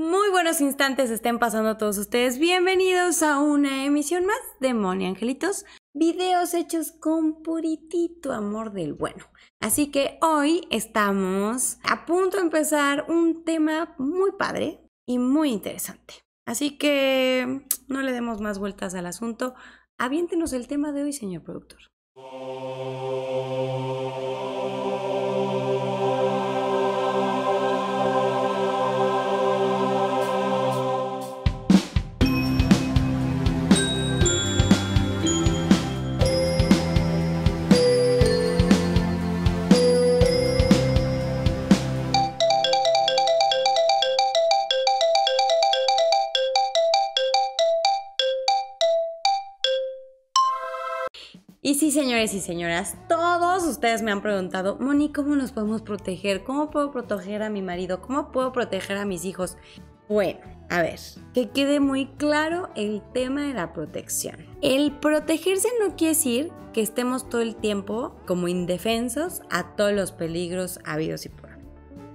Muy buenos instantes estén pasando todos ustedes. Bienvenidos a una emisión más de Moni Angelitos. Videos hechos con puritito amor del bueno. Así que hoy estamos a punto de empezar un tema muy padre y muy interesante. Así que no le demos más vueltas al asunto. Aviéntenos el tema de hoy, señor productor. Y sí, señores y señoras, todos ustedes me han preguntado, Moni, ¿cómo nos podemos proteger? ¿Cómo puedo proteger a mi marido? ¿Cómo puedo proteger a mis hijos? Bueno, a ver, que quede muy claro el tema de la protección. El protegerse no quiere decir que estemos todo el tiempo como indefensos a todos los peligros habidos y por haber.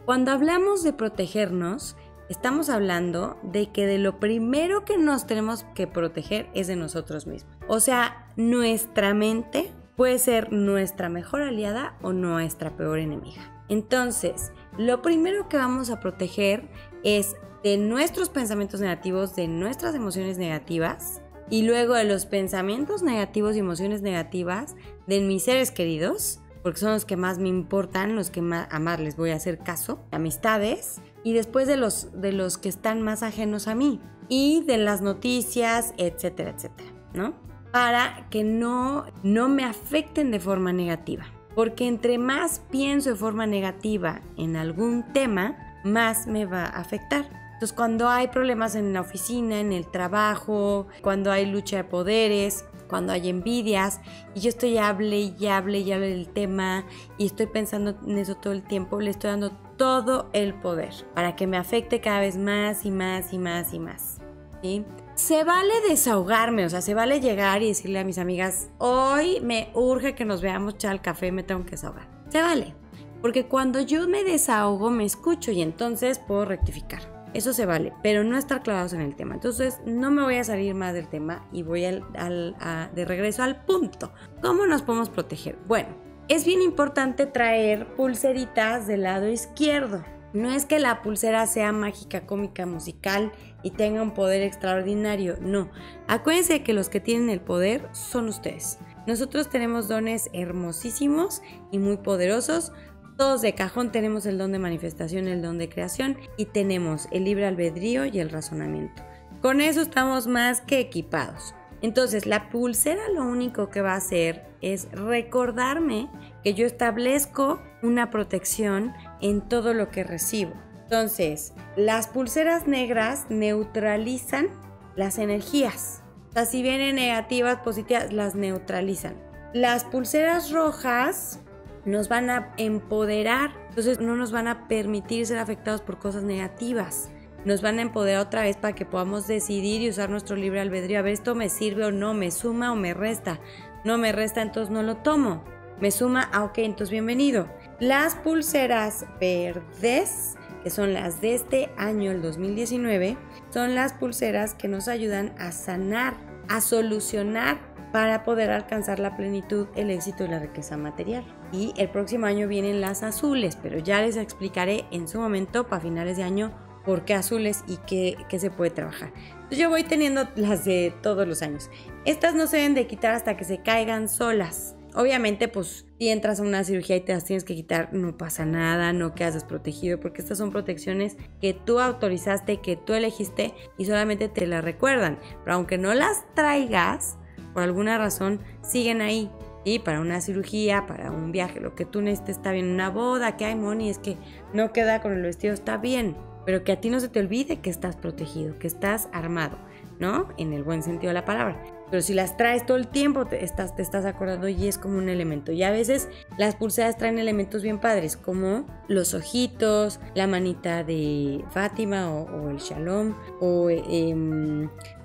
Cuando hablamos de protegernos, estamos hablando de que de lo primero que nos tenemos que proteger es de nosotros mismos. O sea, nuestra mente puede ser nuestra mejor aliada o nuestra peor enemiga. Entonces, lo primero que vamos a proteger es de nuestros pensamientos negativos, de nuestras emociones negativas y luego de los pensamientos negativos y emociones negativas de mis seres queridos, porque son los que más me importan, los que más les voy a hacer caso, amistades, y después de los que están más ajenos a mí, y de las noticias, etcétera, etcétera, ¿no? Para que no me afecten de forma negativa, porque entre más pienso de forma negativa en algún tema, más me va a afectar. Entonces, cuando hay problemas en la oficina, en el trabajo, cuando hay lucha de poderes, cuando hay envidias, y yo estoy hable del tema, y estoy pensando en eso todo el tiempo, le estoy dando todo el poder para que me afecte cada vez más y más y más y más, ¿sí? Se vale desahogarme, o sea, se vale llegar y decirle a mis amigas, hoy me urge que nos veamos, chal, café, me tengo que desahogar. Se vale, porque cuando yo me desahogo, me escucho y entonces puedo rectificar. Eso se vale, pero no estar clavados en el tema. Entonces, no me voy a salir más del tema y voy de regreso al punto. ¿Cómo nos podemos proteger? Bueno, es bien importante traer pulseritas del lado izquierdo. No es que la pulsera sea mágica, cómica, musical y tenga un poder extraordinario. No, acuérdense que los que tienen el poder son ustedes. Nosotros tenemos dones hermosísimos y muy poderosos. Todos de cajón tenemos el don de manifestación, el don de creación y tenemos el libre albedrío y el razonamiento. Con eso estamos más que equipados. Entonces, la pulsera lo único que va a hacer es recordarme que yo establezco una protección en todo lo que recibo. Entonces, las pulseras negras neutralizan las energías. O sea, si vienen negativas, positivas, las neutralizan. Las pulseras rojas nos van a empoderar, entonces no nos van a permitir ser afectados por cosas negativas. Nos van a empoderar otra vez para que podamos decidir y usar nuestro libre albedrío. A ver, esto me sirve o no, me suma o me resta. No me resta, entonces no lo tomo. Me suma, ah, ok, entonces bienvenido. Las pulseras verdes, que son las de este año, el 2019, son las pulseras que nos ayudan a sanar, a solucionar, para poder alcanzar la plenitud, el éxito y la riqueza material. Y el próximo año vienen las azules, pero ya les explicaré en su momento, para finales de año, por qué azules y qué se puede trabajar. Entonces yo voy teniendo las de todos los años. Estas no se deben de quitar hasta que se caigan solas. Obviamente, pues, si entras a una cirugía y te las tienes que quitar, no pasa nada, no quedas desprotegido, porque estas son protecciones que tú autorizaste, que tú elegiste y solamente te las recuerdan. Pero aunque no las traigas, por alguna razón siguen ahí, y ¿sí? Para una cirugía, para un viaje, lo que tú necesites está bien, una boda, que hay, Moni, es que no queda con el vestido, está bien, pero que a ti no se te olvide que estás protegido, que estás armado, ¿no? En el buen sentido de la palabra. Pero si las traes todo el tiempo, te estás acordando y es como un elemento. Y a veces las pulseras traen elementos bien padres, como los ojitos, la manita de Fátima o el Shalom, o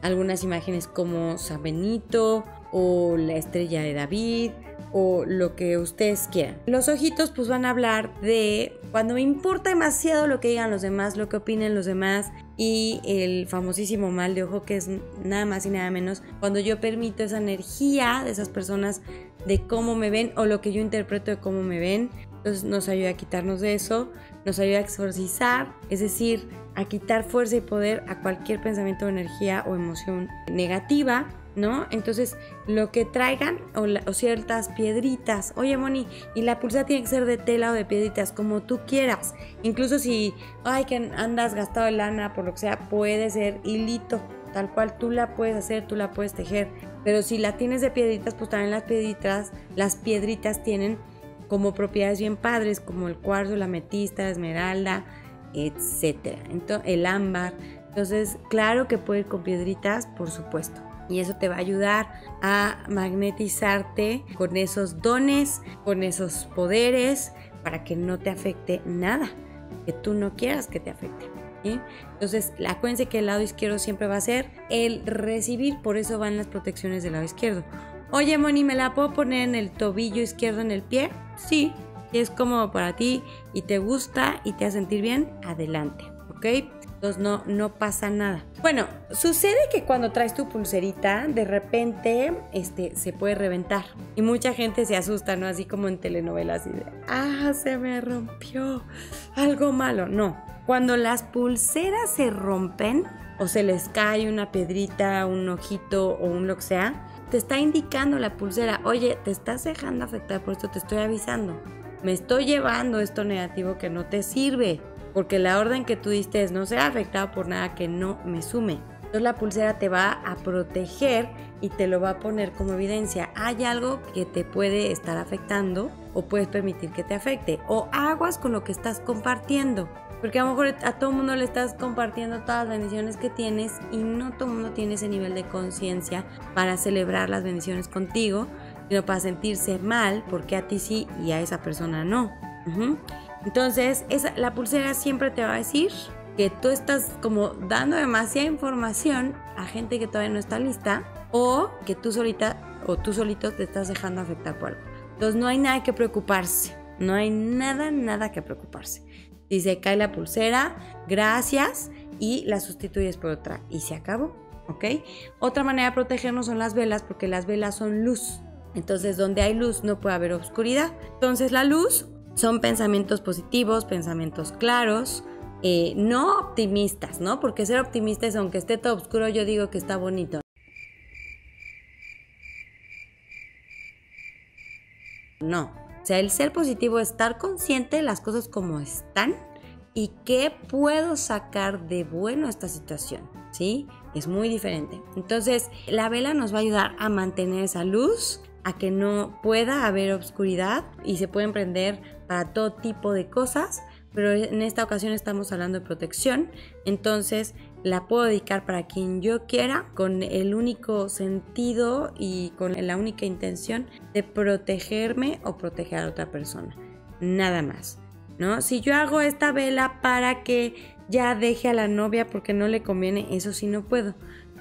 algunas imágenes como San Benito o la estrella de David, o lo que ustedes quieran. Los ojitos pues van a hablar de cuando me importa demasiado lo que digan los demás, lo que opinen los demás, y el famosísimo mal de ojo, que es nada más y nada menos cuando yo permito esa energía de esas personas, de cómo me ven o lo que yo interpreto de cómo me ven. Entonces nos ayuda a quitarnos de eso, nos ayuda a exorcizar, es decir, a quitar fuerza y poder a cualquier pensamiento, energía o emoción negativa, ¿no? Entonces lo que traigan o ciertas piedritas, oye Moni, y la pulsera tiene que ser de tela o de piedritas, como tú quieras, incluso si ay, que andas gastado de lana por lo que sea, puede ser hilito, tal cual tú la puedes hacer, tú la puedes tejer, pero si la tienes de piedritas, pues también las piedritas tienen como propiedades bien padres, como el cuarzo, la ametista, la esmeralda, etcétera, el ámbar. Entonces claro que puede ir con piedritas, por supuesto, y eso te va a ayudar a magnetizarte con esos dones, con esos poderes, para que no te afecte nada que tú no quieras que te afecte, ¿sí? Entonces acuérdense que el lado izquierdo siempre va a ser el recibir, por eso van las protecciones del lado izquierdo. Oye Moni, ¿me la puedo poner en el tobillo izquierdo, en el pie? Sí, si es cómodo para ti y te gusta y te hace sentir bien, adelante, ¿ok? Entonces no pasa nada. Bueno, sucede que cuando traes tu pulserita, de repente se puede reventar. Y mucha gente se asusta, ¿no? Así como en telenovelas, así de, ¡ah, se me rompió! Algo malo. No, cuando las pulseras se rompen o se les cae una piedrita, un ojito o un lo que sea, te está indicando la pulsera, oye, te estás dejando afectar por esto, te estoy avisando, me estoy llevando esto negativo que no te sirve, porque la orden que tú diste es no ser afectado por nada que no me sume. Entonces la pulsera te va a proteger y te lo va a poner como evidencia, hay algo que te puede estar afectando o puedes permitir que te afecte, o aguas con lo que estás compartiendo. Porque a lo mejor a todo el mundo le estás compartiendo todas las bendiciones que tienes y no todo el mundo tiene ese nivel de conciencia para celebrar las bendiciones contigo, sino para sentirse mal porque a ti sí y a esa persona no. Entonces la pulsera siempre te va a decir que tú estás como dando demasiada información a gente que todavía no está lista, o que tú solita o tú solito te estás dejando afectar por algo. Entonces no hay nada que preocuparse, no hay nada que preocuparse. Si se cae la pulsera, gracias, y la sustituyes por otra y se acabó, ¿ok? Otra manera de protegernos son las velas, porque las velas son luz. Entonces donde hay luz no puede haber oscuridad. Entonces la luz son pensamientos positivos, pensamientos claros, no optimistas, ¿no? Porque ser optimista es, aunque esté todo oscuro, yo digo que está bonito. No. O sea, el ser positivo es estar consciente de las cosas como están y qué puedo sacar de bueno esta situación, ¿sí? Es muy diferente. Entonces, la vela nos va a ayudar a mantener esa luz, a que no pueda haber oscuridad, y se pueden prender para todo tipo de cosas, pero en esta ocasión estamos hablando de protección, entonces la puedo dedicar para quien yo quiera, con el único sentido y con la única intención de protegerme o proteger a otra persona, nada más, ¿no? Si yo hago esta vela para que ya deje a la novia porque no le conviene, eso sí no puedo,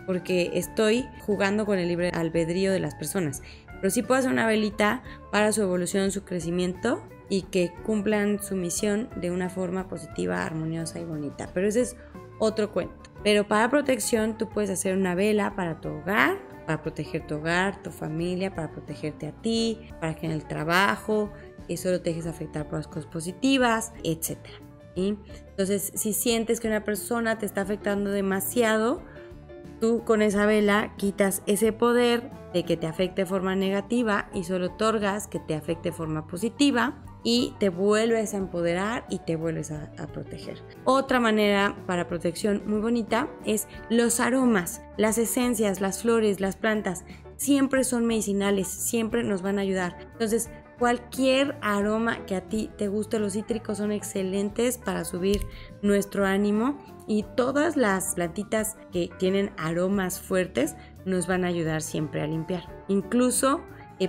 porque estoy jugando con el libre albedrío de las personas, pero sí puedo hacer una velita para su evolución, su crecimiento, y que cumplan su misión de una forma positiva, armoniosa y bonita. Pero ese es otro cuento. Pero para protección tú puedes hacer una vela para tu hogar, para proteger tu hogar, tu familia, para protegerte a ti, para que en el trabajo eso lo te dejes afectar por las cosas positivas, etc. ¿Sí? Entonces, si sientes que una persona te está afectando demasiado, tú con esa vela quitas ese poder de que te afecte de forma negativa y solo otorgas que te afecte de forma positiva, y te vuelves a empoderar y te vuelves a proteger. Otra manera para protección muy bonita es los aromas, las esencias, las flores, las plantas, siempre son medicinales, siempre nos van a ayudar. Entonces, cualquier aroma que a ti te guste, los cítricos son excelentes para subir nuestro ánimo, y todas las plantitas que tienen aromas fuertes nos van a ayudar siempre a limpiar. Incluso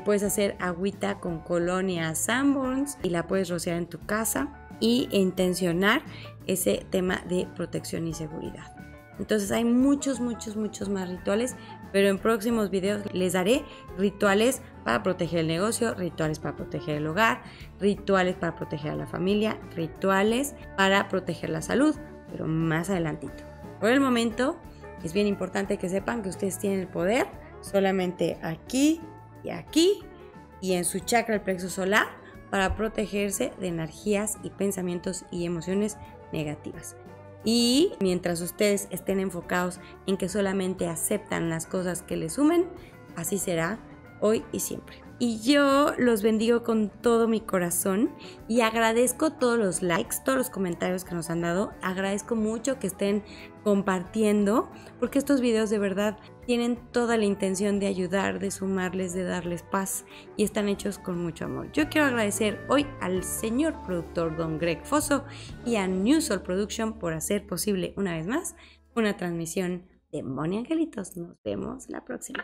puedes hacer agüita con colonia Sanborns y la puedes rociar en tu casa y intencionar ese tema de protección y seguridad. Entonces hay muchos más rituales, pero en próximos videos les daré rituales para proteger el negocio, rituales para proteger el hogar, rituales para proteger a la familia, rituales para proteger la salud, pero más adelantito. Por el momento es bien importante que sepan que ustedes tienen el poder solamente aquí y en su chakra, el plexo solar, para protegerse de energías y pensamientos y emociones negativas. Y mientras ustedes estén enfocados en que solamente aceptan las cosas que les sumen, así será hoy y siempre. Y yo los bendigo con todo mi corazón y agradezco todos los likes, todos los comentarios que nos han dado. Agradezco mucho que estén compartiendo, porque estos videos de verdad tienen toda la intención de ayudar, de sumarles, de darles paz, y están hechos con mucho amor. Yo quiero agradecer hoy al señor productor Don Greg Fosso y a New Soul Production por hacer posible una vez más una transmisión de Moni Angelitos. Nos vemos la próxima.